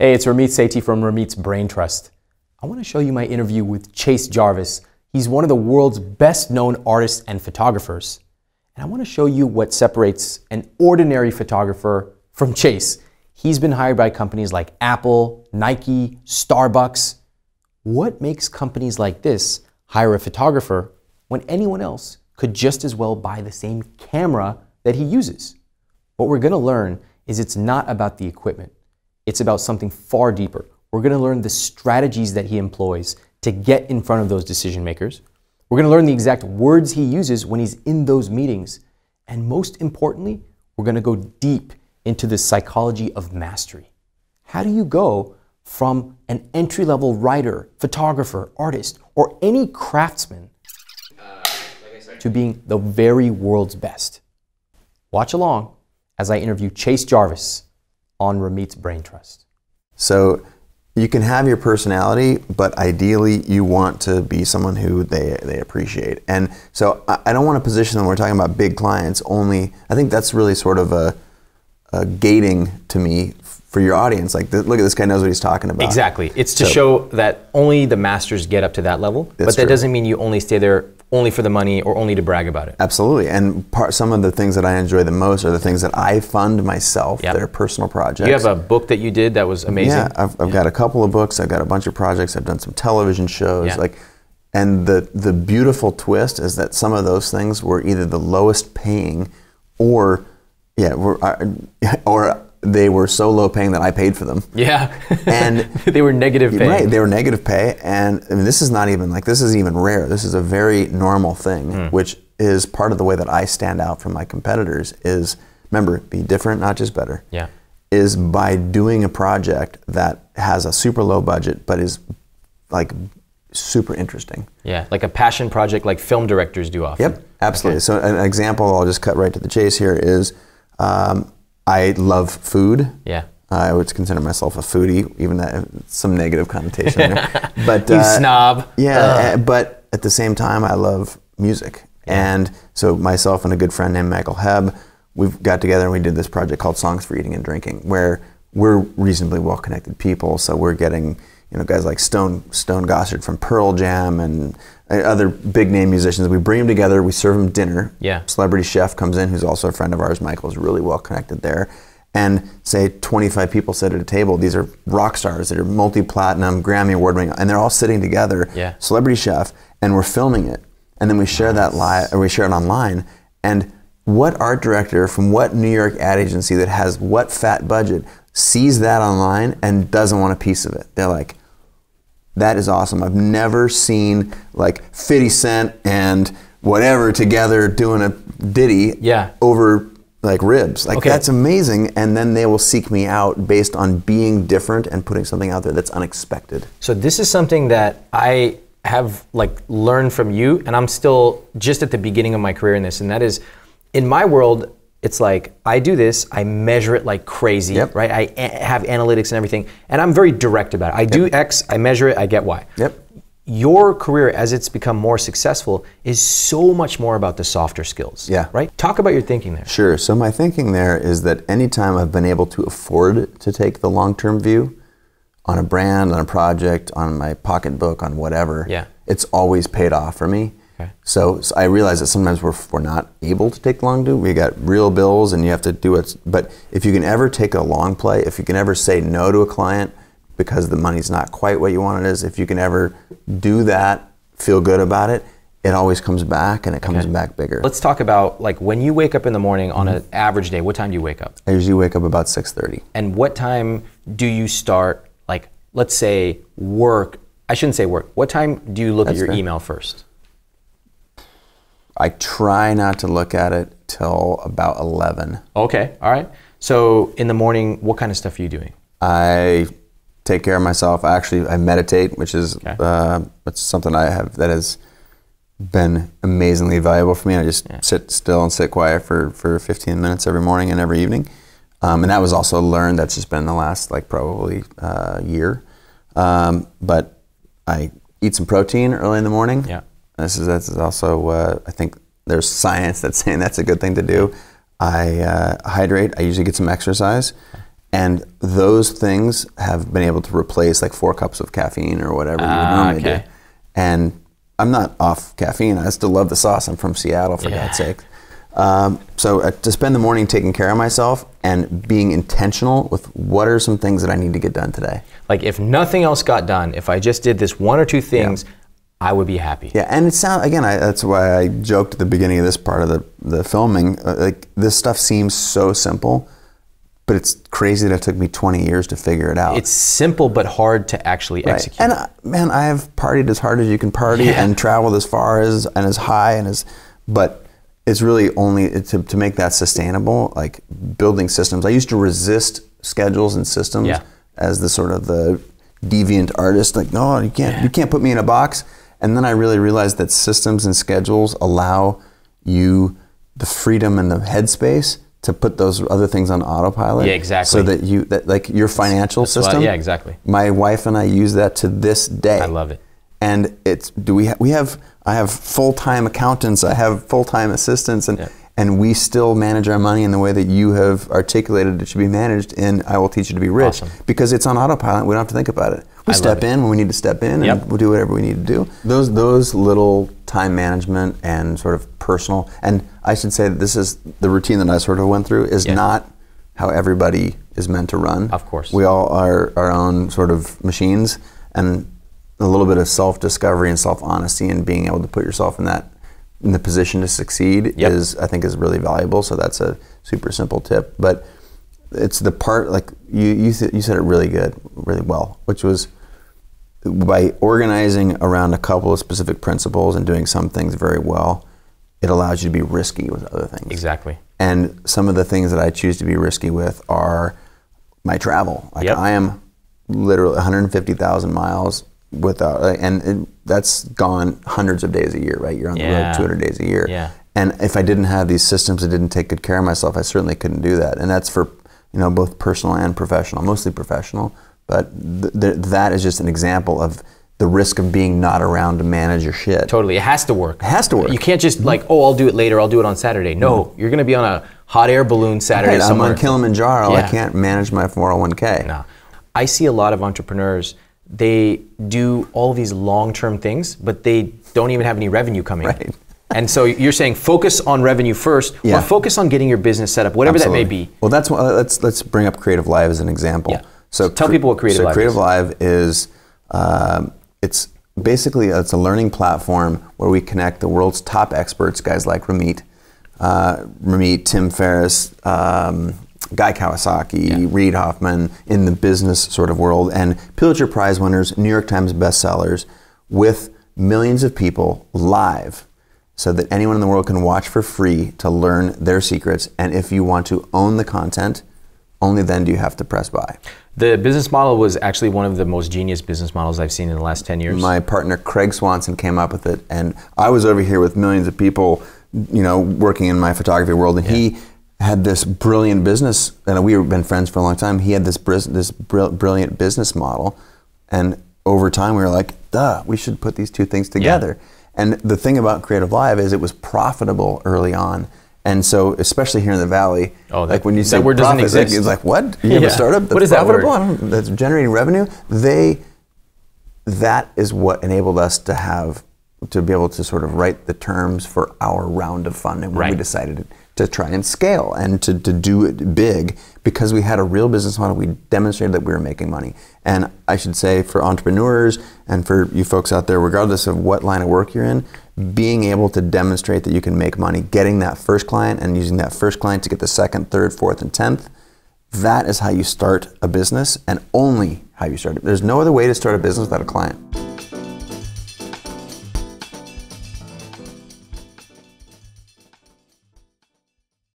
Hey, it's Ramit Sethi from Ramit's Brain Trust. I want to show you my interview with Chase Jarvis. He's one of the world's best known artists and photographers. And I want to show you what separates an ordinary photographer from Chase. He's been hired by companies like Apple, Nike, Starbucks. What makes companies like this hire a photographer when anyone else could just as well buy the same camera that he uses? What we're going to learn is it's not about the equipment. It's about something far deeper. We're going to learn the strategies that he employs to get in front of those decision makers. We're going to learn the exact words he uses when he's in those meetings. And most importantly, we're going to go deep into the psychology of mastery. How do you go from an entry-level writer, photographer, artist, or any craftsman to being the very world's best? Watch along as I interview Chase Jarvis on Ramit's Brain Trust. So you can have your personality, but ideally you want to be someone who they appreciate. And so I don't want to position them, we're talking about big clients only. I think that's really sort of a gating to me for your audience. Like, look at this guy knows what he's talking about. Exactly. It's to show that only the masters get up to that level, but that doesn't mean you only stay there only for the money or only to brag about it. Absolutely. And some of the things that I enjoy the most are the things that I fund myself, that are personal projects. You have a book that you did that was amazing. Yeah, I've got a couple of books, I've got a bunch of projects, I've done some television shows. Like, and the beautiful twist is that some of those things were either the lowest paying or they were so low paying that I paid for them. Yeah, and they were negative pay. Right, they were negative pay, and I mean, this is not even like, this is even rare. This is a very normal thing, which is part of the way that I stand out from my competitors is, remember, be different, not just better. Yeah, is by doing a project that has a super low budget, but is like super interesting. Yeah, like a passion project like film directors do often. Yep, absolutely. Okay. So an example, I'll just cut right to the chase here is, I love food. Yeah, I would consider myself a foodie, even that some negative connotation there. But you snob. Yeah, but at the same time, I love music, and so myself and a good friend named Michael Hebb, we've got together and we did this project called Songs for Eating and Drinking, where we're reasonably well-connected people, so we're getting, you know, guys like Stone Gossard from Pearl Jam and other big name musicians. We bring them together, we serve them dinner. Yeah. Celebrity chef comes in, who's also a friend of ours. Michael's really well connected there. And say 25 people sit at a table. These are rock stars that are multi-platinum, Grammy award-winning, and they're all sitting together. Yeah. Celebrity chef, and we're filming it. And then we share that live, or we share it online. And what art director from what New York ad agency that has what fat budget sees that online and doesn't want a piece of it? They're like, that is awesome. I've never seen like 50 Cent and whatever together doing a ditty over like ribs. Like, that's amazing. And then they will seek me out based on being different and putting something out there that's unexpected. So this is something that I have like learned from you, and I'm still just at the beginning of my career in this. And that is, in my world, it's like, I do this, I measure it like crazy, right? I have analytics and everything, and I'm very direct about it. I do X, I measure it, I get Y. Your career, as it's become more successful, is so much more about the softer skills, right? Talk about your thinking there. Sure, so my thinking there is that anytime I've been able to afford to take the long-term view on a brand, on a project, on my pocketbook, on whatever, it's always paid off for me. Okay. So I realize that sometimes we're not able to take long due. We got real bills and you have to do what's, but if you can ever take a long play, if you can ever say no to a client because the money's not quite what you want it is, if you can ever do that, feel good about it, it always comes back, and it comes back bigger. Let's talk about, like, when you wake up in the morning on an average day, what time do you wake up? I usually wake up about 6:30. And what time do you start, like, let's say work, I shouldn't say work, what time do you look at your email first? I try not to look at it till about 11. Okay, all right. So in the morning, what kind of stuff are you doing? I take care of myself. I meditate, which is it's something I have that has been amazingly valuable for me. I just sit still and sit quiet for 15 minutes every morning and every evening. And that was also learned. That's just been the last, like, probably year. But I eat some protein early in the morning. Yeah. This is also, I think there's science that's saying that's a good thing to do. I hydrate, I usually get some exercise, And those things have been able to replace like 4 cups of caffeine or whatever you normally do. And I'm not off caffeine. I still love the sauce. I'm from Seattle, for God's sake. So to spend the morning taking care of myself and being intentional with what are some things that I need to get done today. Like if nothing else got done, if I just did this 1 or 2 things, I would be happy. Yeah, and it sounds, again, that's why I joked at the beginning of this part of the filming, like this stuff seems so simple, but it's crazy that it took me 20 years to figure it out. It's simple but hard to actually execute. And man, I have partied as hard as you can party and traveled as far as, and as high and as, but it's really only to make that sustainable, like building systems. I used to resist schedules and systems as the sort of the deviant artist, like, no, you can't put me in a box. And then I really realized that systems and schedules allow you the freedom and the headspace to put those other things on autopilot. Yeah, exactly. So that you, that like your financial system. Yeah, exactly. My wife and I use that to this day. I love it. And it's, I have full-time accountants, I have full-time assistants, and we still manage our money in the way that you have articulated it should be managed in I Will Teach You To Be Rich. Awesome. Because it's on autopilot, we don't have to think about it. We step in when we need to step in, and we'll do whatever we need to do. Those little time management and sort of personal, and I should say that this is the routine that I sort of went through is not how everybody is meant to run. Of course. We all are our own sort of machines, and a little bit of self-discovery and self-honesty and being able to put yourself in that, in the position to succeed is, I think, is really valuable. So that's a super simple tip, but it's the part, like you said it really good, really well, which was by organizing around a couple of specific principles and doing some things very well, it allows you to be risky with other things. Exactly. And some of the things that I choose to be risky with are my travel. Like I am literally 150,000 miles without, and that's gone hundreds of days a year, right? You're on the road 200 days a year. Yeah. And if I didn't have these systems, I didn't take good care of myself, I certainly couldn't do that. And that's for, you know, both personal and professional, mostly professional, but that is just an example of the risk of being not around to manage your shit. Totally, it has to work. It has to work. You can't just like, oh, I'll do it later, I'll do it on Saturday. No, you're gonna be on a hot air balloon Saturday somewhere. I'm on Kilimanjaro, I can't manage my 401k. No, I see a lot of entrepreneurs, they do all these long-term things, but they don't even have any revenue coming in. And so you're saying focus on revenue first, or focus on getting your business set up, whatever that may be. Well, that's what, let's bring up Creative Live as an example. Yeah. So tell people what Creative Live is. So Creative Live is, it's basically, it's a learning platform where we connect the world's top experts, guys like Ramit, Tim Ferriss, Guy Kawasaki, Reid Hoffman, in the business sort of world, and Pulitzer Prize winners, New York Times bestsellers, with millions of people live so that anyone in the world can watch for free to learn their secrets. And if you want to own the content, only then do you have to press buy. The business model was actually one of the most genius business models I've seen in the last 10 years. My partner Craig Swanson came up with it, and I was over here with millions of people, you know, working in my photography world, and he had this brilliant business, and we have been friends for a long time. He had this brilliant business model, and over time we were like, duh, we should put these two things together. Yeah. And the thing about Creative Live is it was profitable early on, and so especially here in the Valley, like when you say word profit, doesn't exist. It's like, what? You have a startup that's profitable? That word? That's generating revenue? That is what enabled us to have, to be able to sort of write the terms for our round of funding when we decided to try and scale and to do it big, because we had a real business model. We demonstrated that we were making money. And I should say, for entrepreneurs and for you folks out there, regardless of what line of work you're in, being able to demonstrate that you can make money, getting that first client and using that first client to get the second, third, fourth, and 10th, that is how you start a business, and only how you start it. There's no other way to start a business without a client.